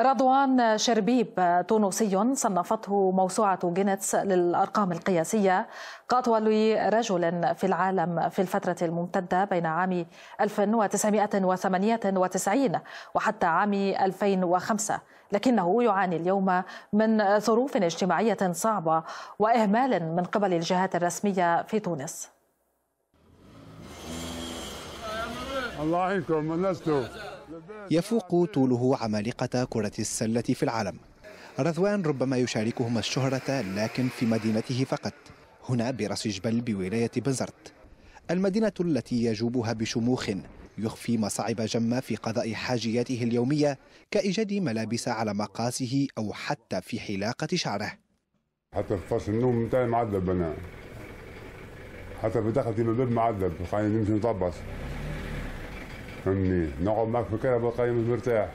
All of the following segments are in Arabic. رضوان شربيب تونسي صنفته موسوعة غينيس للأرقام القياسية كأطول رجل في العالم في الفترة الممتدة بين عام 1998 وحتى عام 2005، لكنه يعاني اليوم من ظروف اجتماعية صعبة وإهمال من قبل الجهات الرسمية في تونس. الله عليكم الناستو. يفوق طوله عمالقة كرة السلة في العالم. رضوان ربما يشاركهم الشهرة لكن في مدينته فقط، هنا براس جبل بولاية بنزرت، المدينة التي يجوبها بشموخ يخفي مصاعب جمة في قضاء حاجياته اليومية كإيجاد ملابس على مقاسه أو حتى في حلاقة شعره. حتى فاش النوم نتاعي معذب، أنا حتى في دخلتي بالباب معذب، خلينا نمشي نطبس. نقعد معك في كلب قايم مرتاح.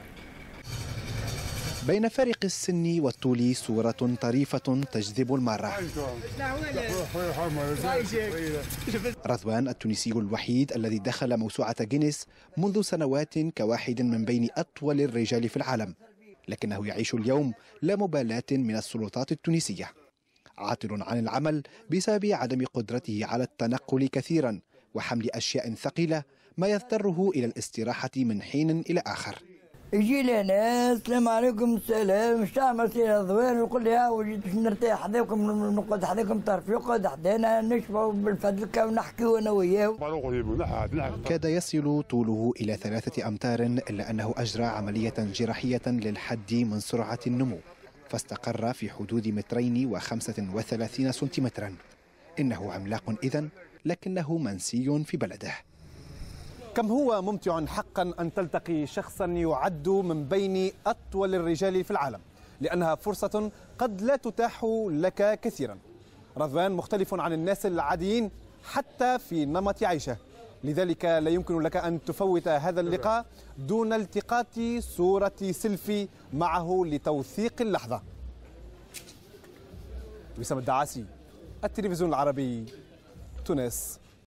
بين فارق السن والطول صورة طريفة تجذب المرة. رضوان التونسي الوحيد الذي دخل موسوعة غينيس منذ سنوات كواحد من بين أطول الرجال في العالم، لكنه يعيش اليوم لا مبالاة من السلطات التونسية، عاطل عن العمل بسبب عدم قدرته على التنقل كثيرا وحمل أشياء ثقيلة، ما يضطره إلى الاستراحة من حين إلى آخر. يجي لنا السلام عليكم، السلام شتعمل سي رضوان، ويقول لي ها وجيت باش نرتاح حداكم، نقعد حداكم طرف، يقعد حدانا نشبعوا بالفدلكة ونحكيوا أنا وياه. كاد يصل طوله إلى 3 أمتار إلا أنه أجرى عملية جراحية للحد من سرعة النمو، فاستقر في حدود 2.35 مترا. إنه عملاق إذن، لكنه منسي في بلده. كم هو ممتع حقا أن تلتقي شخصا يعد من بين أطول الرجال في العالم، لأنها فرصة قد لا تتاح لك كثيرا. رضوان مختلف عن الناس العاديين حتى في نمط عيشه، لذلك لا يمكن لك أن تفوت هذا اللقاء دون التقاط صورة سيلفي معه لتوثيق اللحظة. وسام الدعاسي، التلفزيون العربي، تونس.